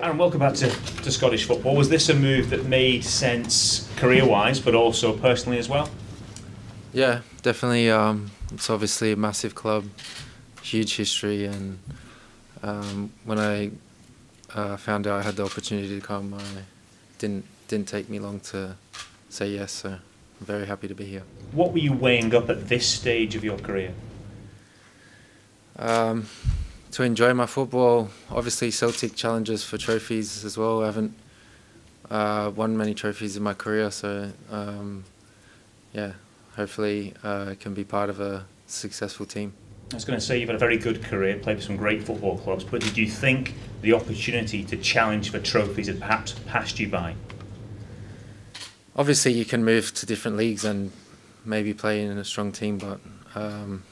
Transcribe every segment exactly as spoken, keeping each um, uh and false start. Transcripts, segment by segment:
Aaron, welcome back to, to Scottish football. Was this a move that made sense career-wise, but also personally as well? Yeah, definitely. Um, it's obviously a massive club, huge history, and um, when I uh, found out I had the opportunity to come, I didn't didn't take me long to say yes. So I'm very happy to be here. What were you weighing up at this stage of your career? Um, to enjoy my football. Obviously, Celtic challenges for trophies as well. I haven't uh, won many trophies in my career, so um, yeah, hopefully uh, I can be part of a successful team. I was going to say, you've had a very good career, played for some great football clubs, but did you think the opportunity to challenge for trophies had perhaps passed you by? Obviously, you can move to different leagues and maybe play in a strong team, but um,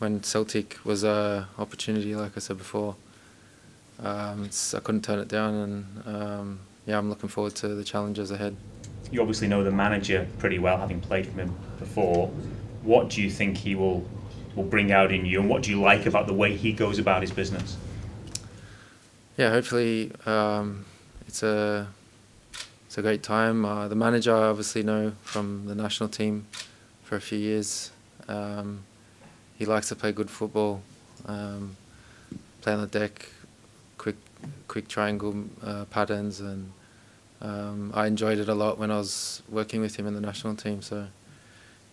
when Celtic was an opportunity, like I said before, um, it's, I couldn't turn it down, and um, yeah, I'm looking forward to the challenges ahead. You obviously know the manager pretty well, having played for him before. What do you think he will will bring out in you, and what do you like about the way he goes about his business? Yeah, hopefully um, it's a it's a great time. Uh, the manager I obviously know from the national team for a few years. Um, He likes to play good football, um, play on the deck, quick, quick triangle uh, patterns, and um, I enjoyed it a lot when I was working with him in the national team. So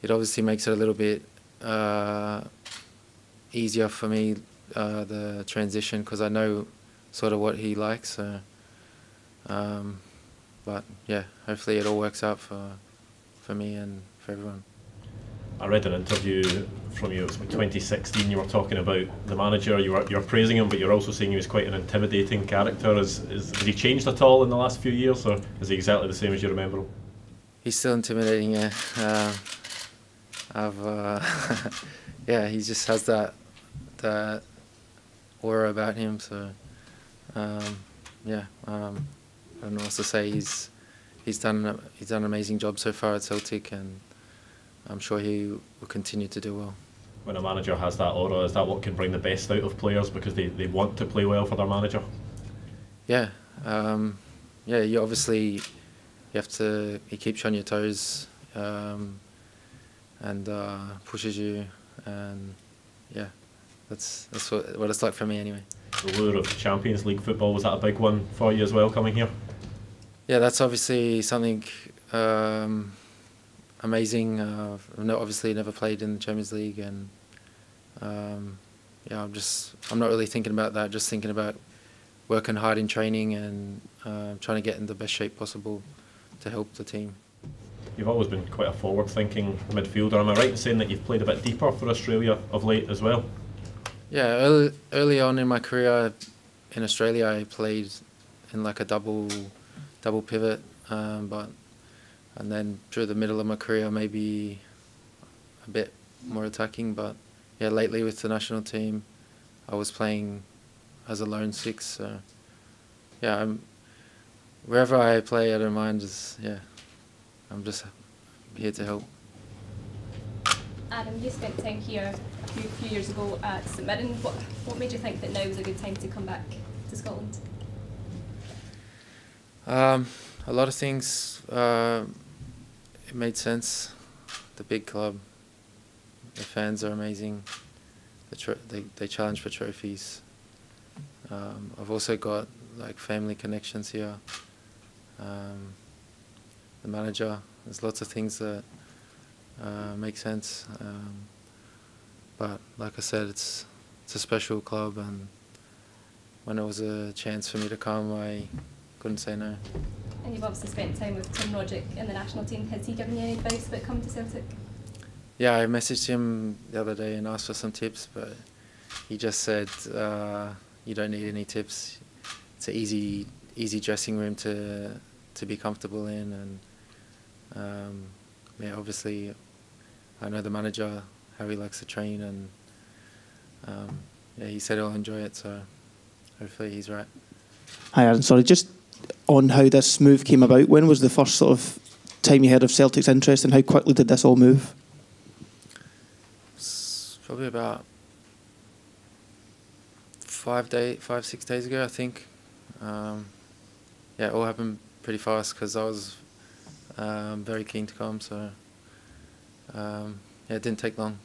it obviously makes it a little bit uh, easier for me uh, the transition, because I know sort of what he likes. So, um, but yeah, hopefully it all works out for for me and for everyone. I read an interview from you, it was twenty sixteen, you were talking about the manager, you were, you were praising him, but you're also saying he was quite an intimidating character. Is, is, has he changed at all in the last few years, or is he exactly the same as you remember him? He's still intimidating, yeah. Uh, I've, uh, yeah, he just has that, that aura about him, so um, yeah, um, I don't know what to say. He's, he's, done, he's done an amazing job so far at Celtic, and I'm sure he will continue to do well. When a manager has that aura, is that what can bring the best out of players, because they, they want to play well for their manager? Yeah, um, yeah. You obviously you have to. He keeps you on your toes, um, and uh, pushes you, and yeah, that's that's what, what it's like for me anyway. The lure of Champions League football, was that a big one for you as well coming here? Yeah, that's obviously something. Um, Amazing. Uh, I've obviously never played in the Champions League, and um, yeah, I'm just I'm not really thinking about that. Just thinking about working hard in training and uh, trying to get in the best shape possible to help the team. You've always been quite a forward-thinking midfielder. Am I right in saying that you've played a bit deeper for Australia of late as well? Yeah, early, early on in my career in Australia, I played in like a double double pivot, um, but. And then through the middle of my career, maybe a bit more attacking. But yeah, lately with the national team, I was playing as a lone six. So yeah, I'm, wherever I play, I don't mind. Just yeah, I'm just here to help. Adam, you spent time here a few, few years ago at St Mirren. What, what made you think that now was a good time to come back to Scotland? Um, a lot of things. Uh, it made sense. The big club, the fans are amazing. The tro they they challenge for trophies. Um, I've also got like family connections here. Um, the manager. There's lots of things that uh, make sense. Um, but like I said, it's it's a special club, and when it was a chance for me to come, I couldn't say no. And you've obviously spent time with Tom Rogic in the national team. Has he given you any advice about coming to Celtic? Yeah, I messaged him the other day and asked for some tips, but he just said, uh, you don't need any tips. It's an easy, easy dressing room to to be comfortable in, and um, yeah, obviously I know the manager, how he likes to train, and um, yeah, he said he'll enjoy it, so hopefully he's right. Hi Aaron, sorry, just on how this move came about, when was the first sort of time you heard of Celtic's interest, and how quickly did this all move? It's probably about five, day, five six days ago, I think. Um, yeah, it all happened pretty fast because I was um, very keen to come. So um, yeah, it didn't take long.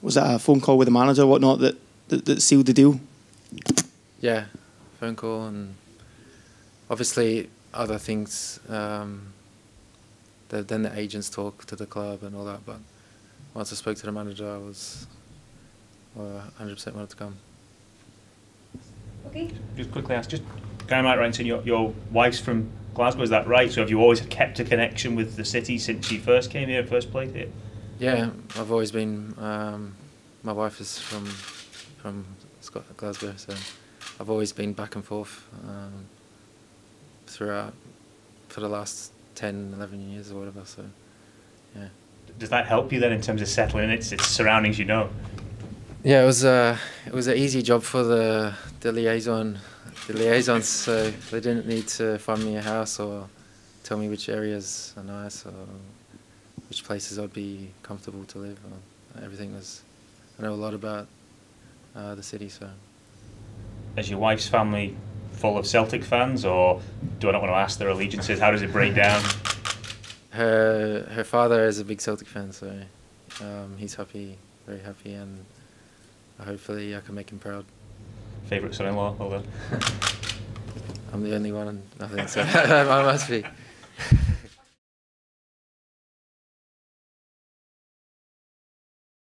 Was that a phone call with the manager or whatnot that, that, that sealed the deal? Yeah, phone call, and obviously other things. Um, then the agents talk to the club and all that, but once I spoke to the manager, I was one hundred percent wanted to come. Okay. Just quickly ask, just kind of right, your your wife's from Glasgow, is that right? So have you always kept a connection with the city since you first came here, first played here? Yeah, I've always been. Um, my wife is from from Scotland, Glasgow, so I've always been back and forth um, throughout for the last ten, eleven years or whatever. So, yeah. Does that help you then in terms of settling its its surroundings? You know. Yeah, it was a it was an easy job for the the liaison the liaisons, so they didn't need to find me a house or tell me which areas are nice or which places I'd be comfortable to live. Or everything was, I know a lot about uh, the city. So, is your wife's family full of Celtic fans, or do I not want to ask their allegiances? How does it break down? Her her father is a big Celtic fan, so um, he's happy, very happy, and hopefully I can make him proud. Favourite son-in-law, although I'm the only one and nothing, so I must be.